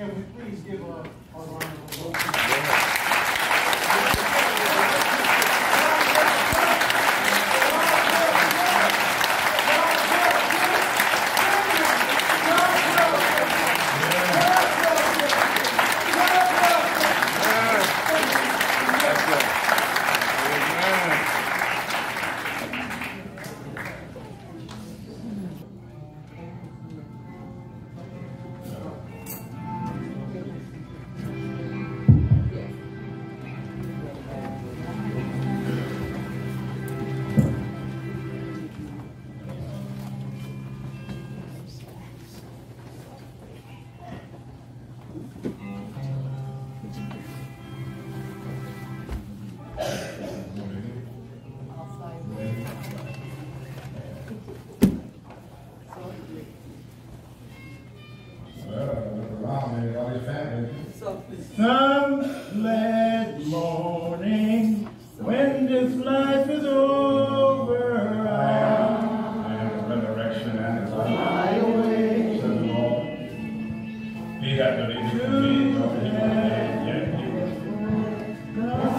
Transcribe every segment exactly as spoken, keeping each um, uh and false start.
Can we please give her a round of applause? Some glad morning, when this life is over, I am the resurrection and life away to the Lord. He that believeth in me, though he were yet he was. Amen.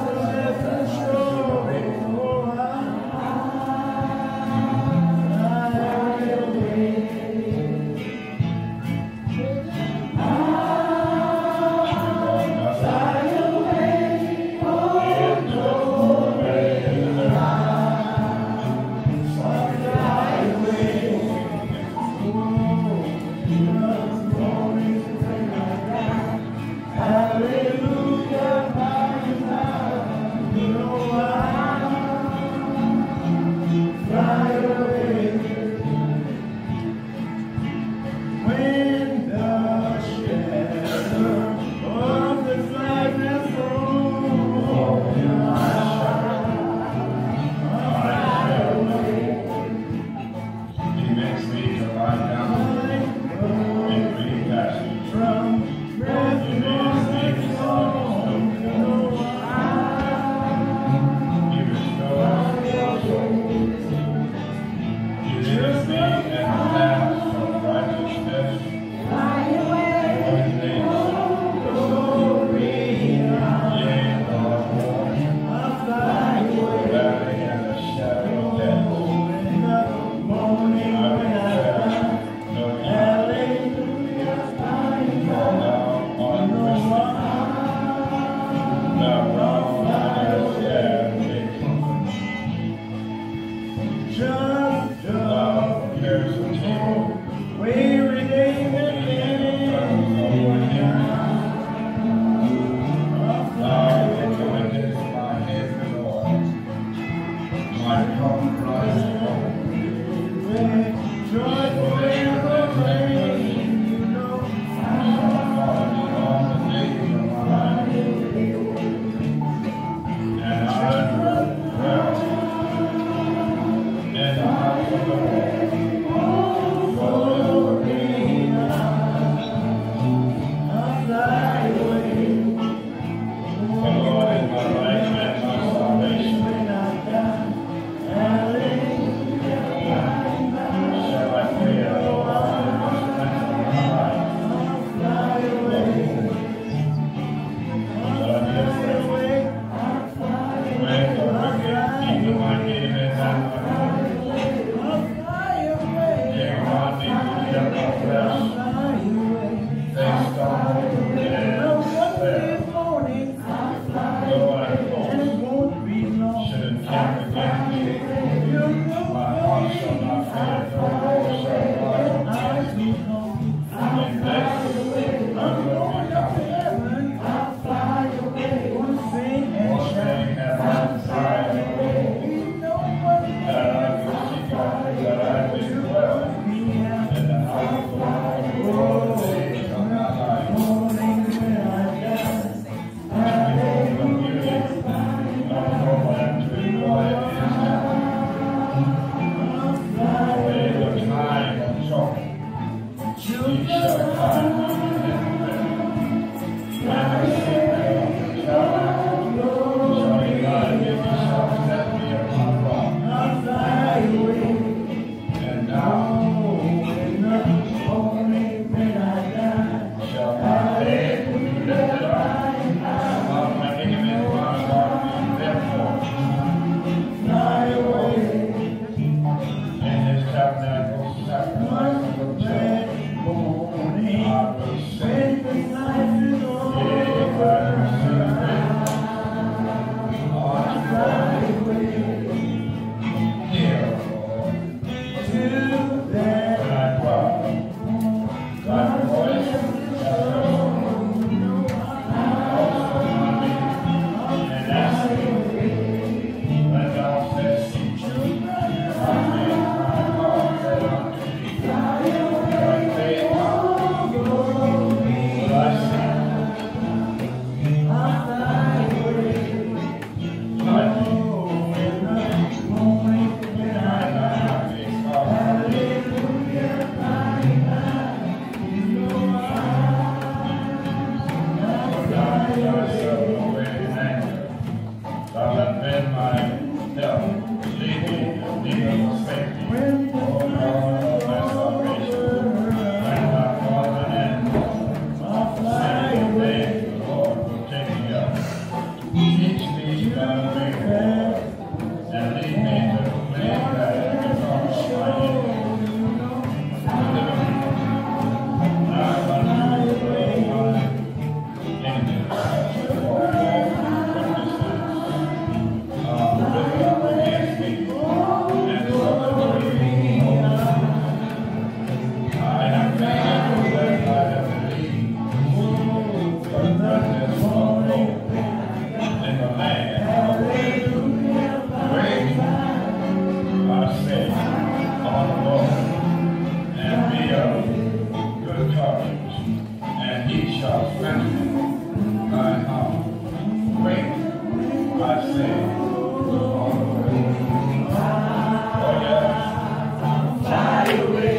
ye shall strengthen thine heart. Wait, I say, for the Lord. Oh yes, fly away.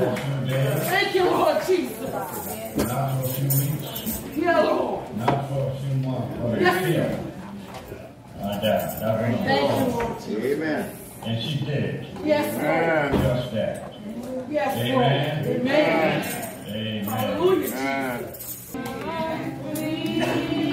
Lord. Thank you, Lord Jesus. Not for a few weeks. Yeah, Lord. Not for a few months. Yes. I died. I thank you, Lord Jesus. Amen. And she did. Yes, Lord. Just that. Yes, amen. Lord. Amen. Amen. Amen. Hallelujah, Jesus. I believe.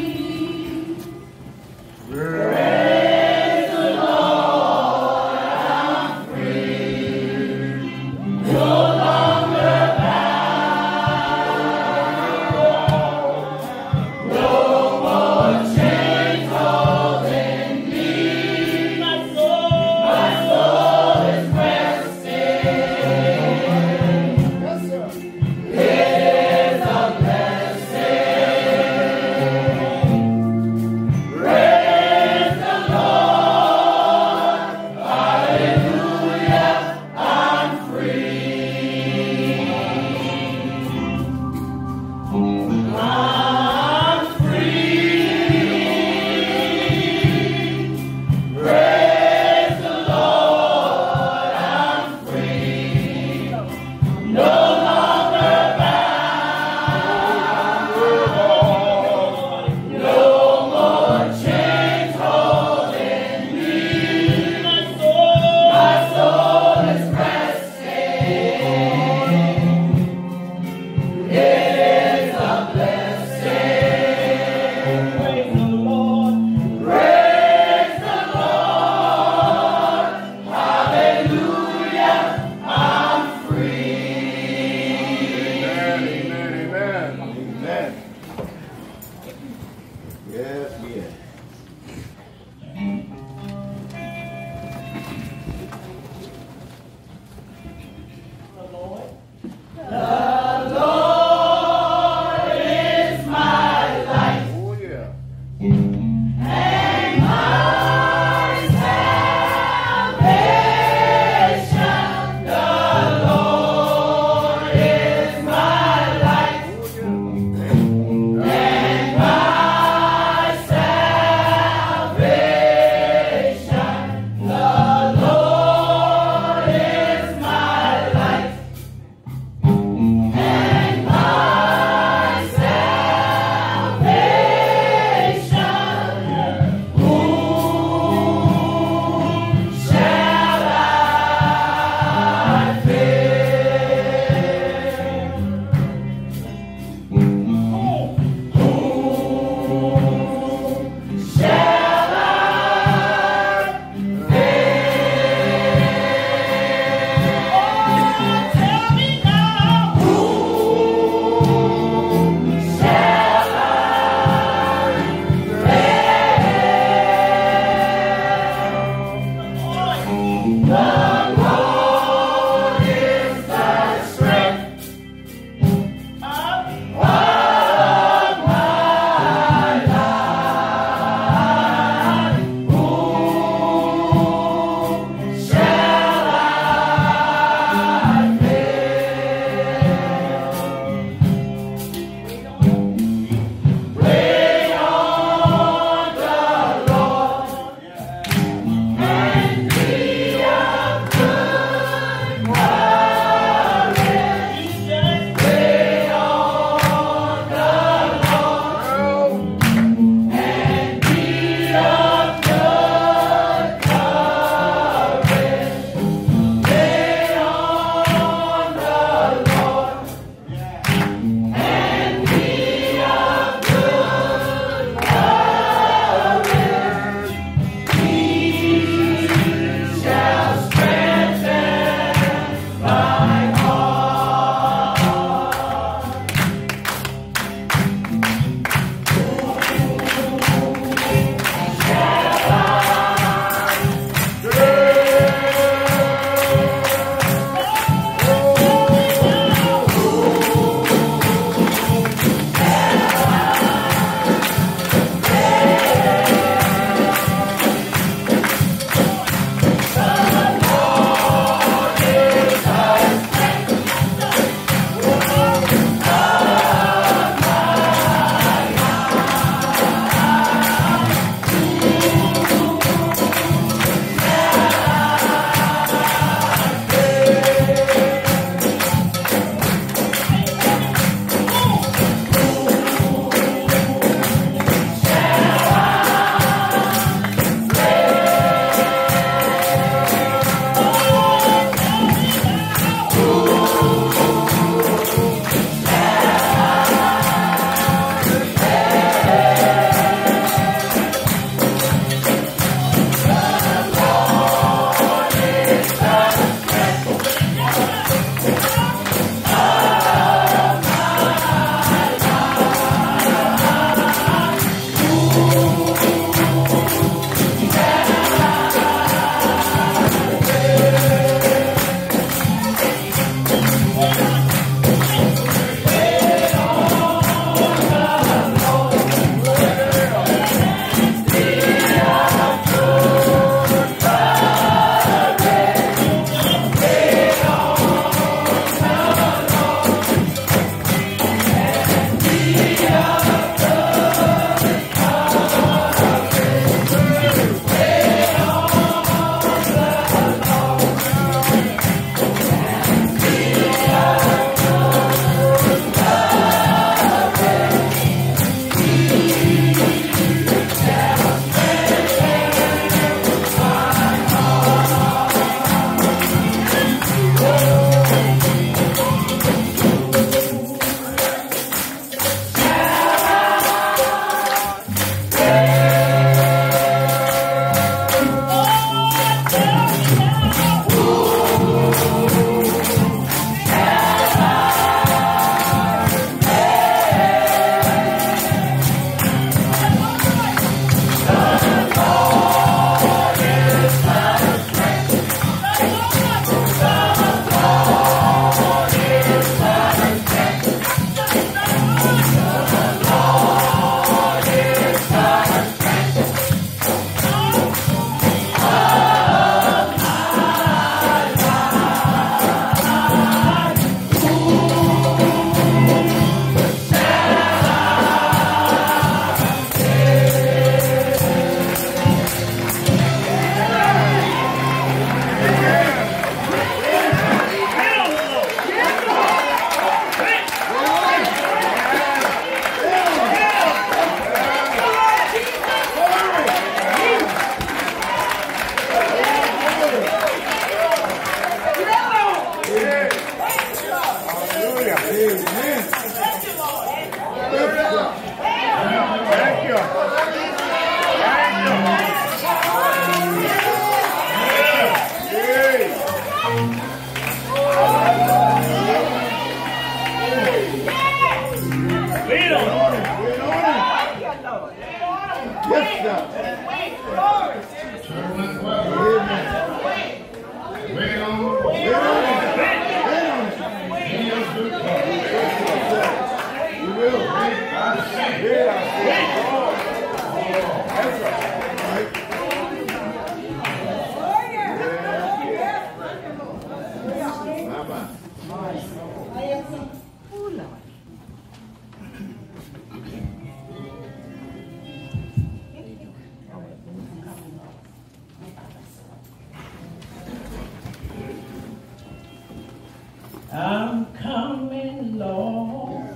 I'm coming, Lord.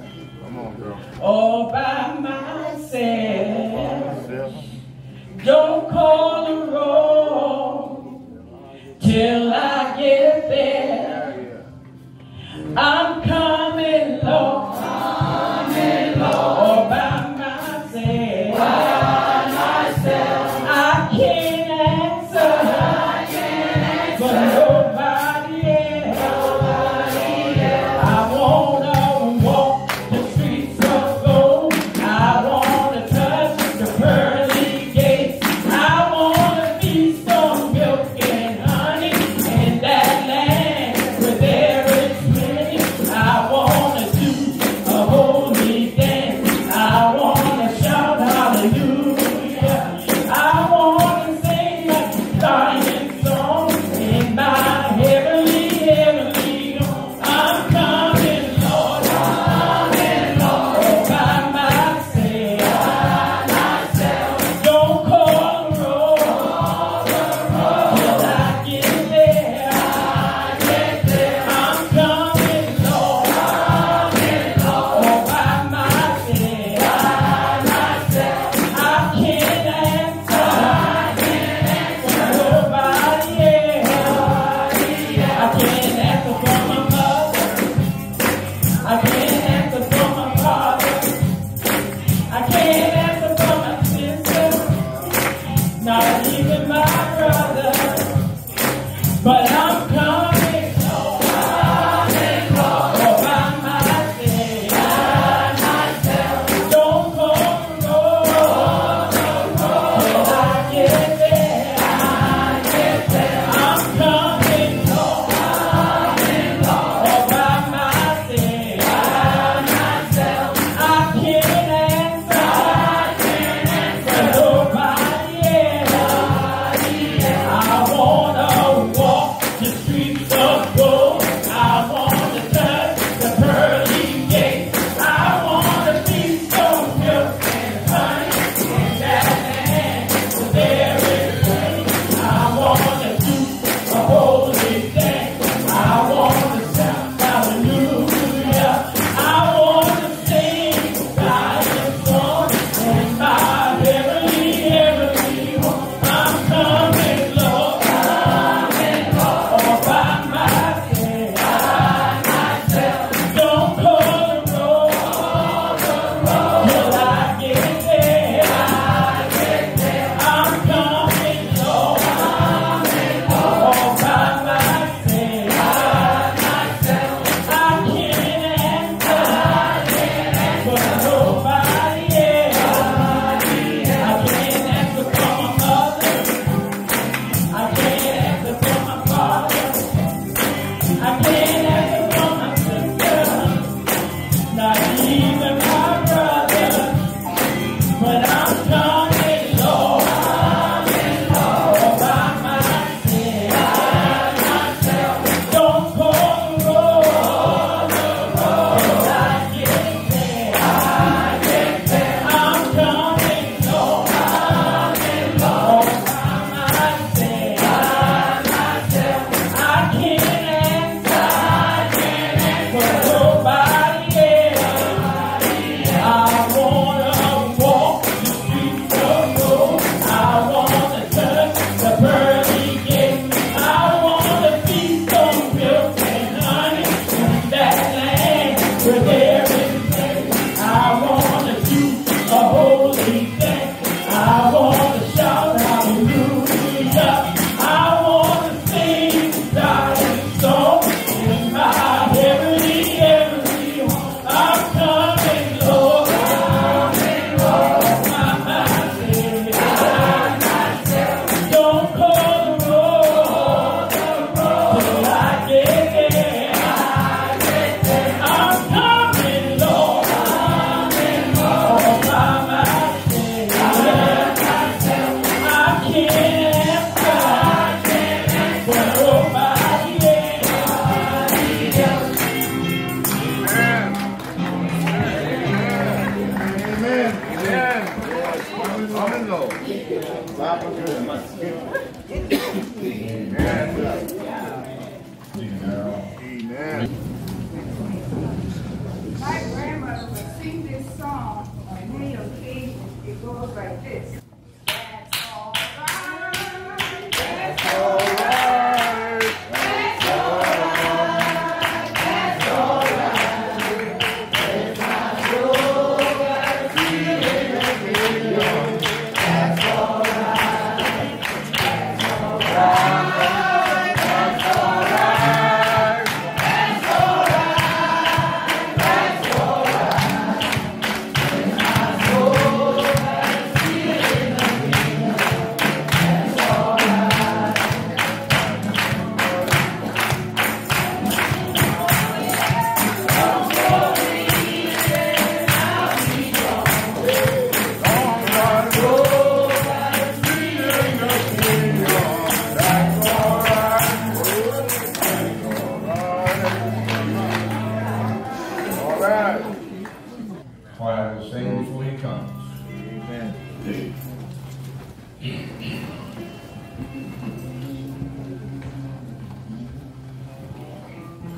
Come on, girl. All by myself. All by myself. Don't call the roll till I get there. I'm coming, Lord. Coming, Lord. All by myself. By myself. I can't answer. I can't answer.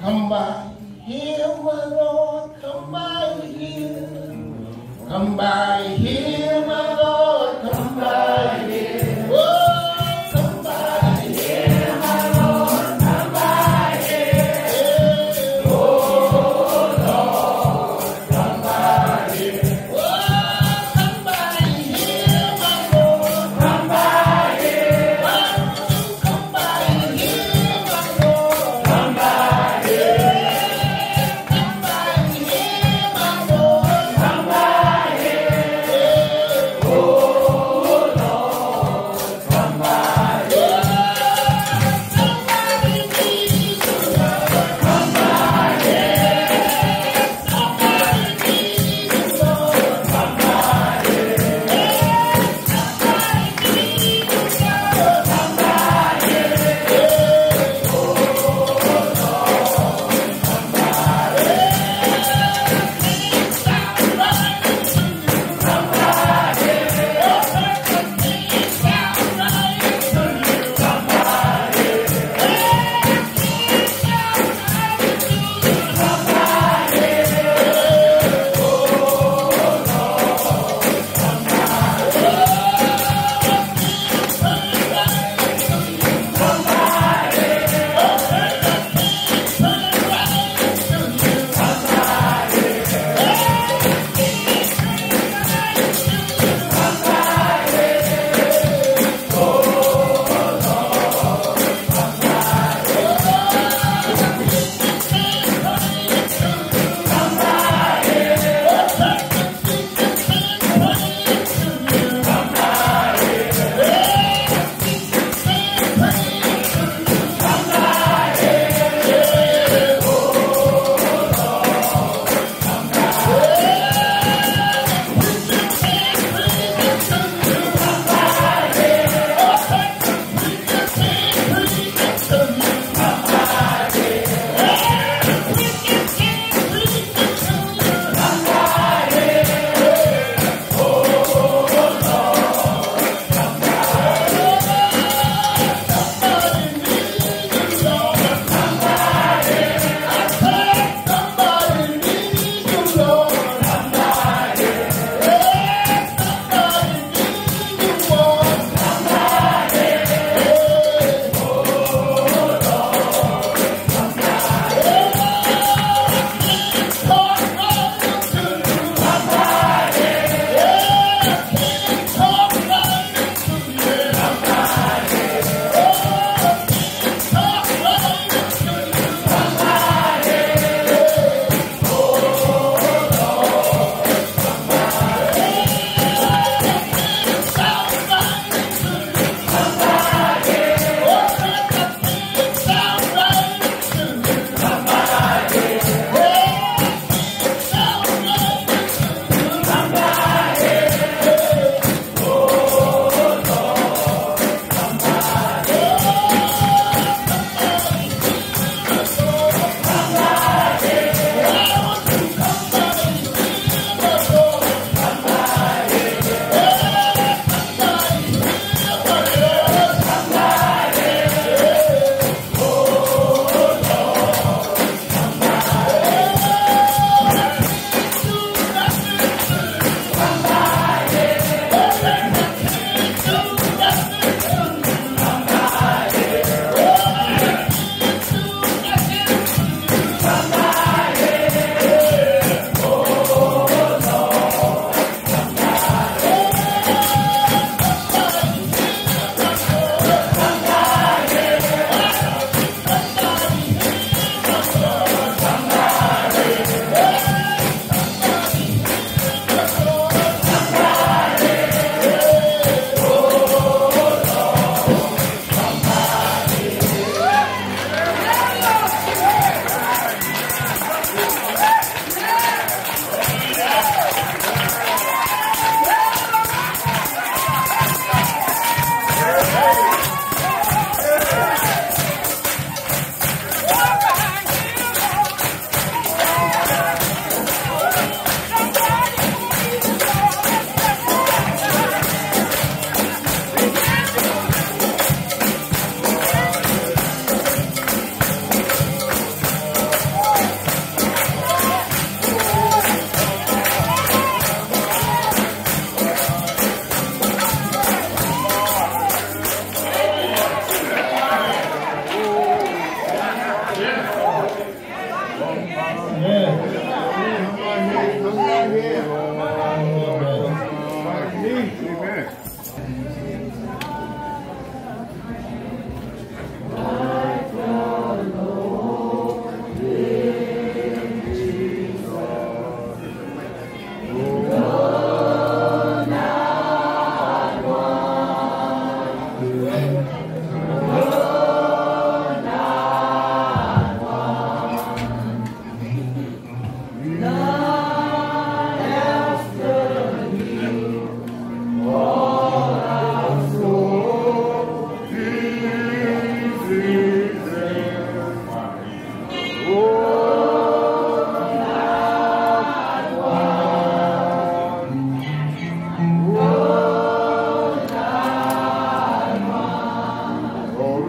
Come by here, my Lord, come by here. Come by here, my Lord, come by here. Oh, come by here, my Lord, come by here. Oh, Lord, come by here. Oh, come by here, my Lord, come by here. Oh, come by here, my Lord, come by here. Come by here, my Lord, come by here.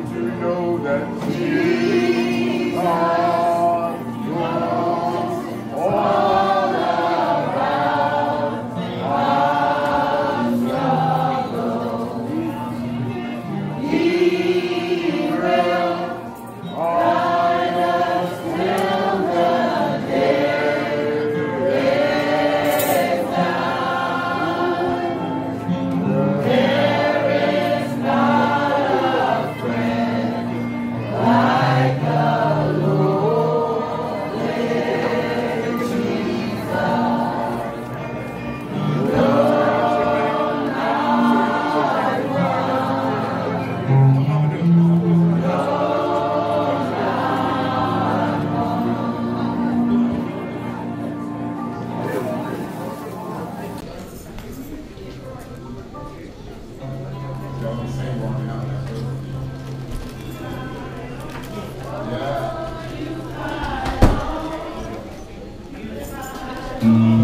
to know that Jesus was all about us alone. He will guide us till the day is done. There is not a friend like the Lord, Jesus. Lord, not one. Mm-hmm.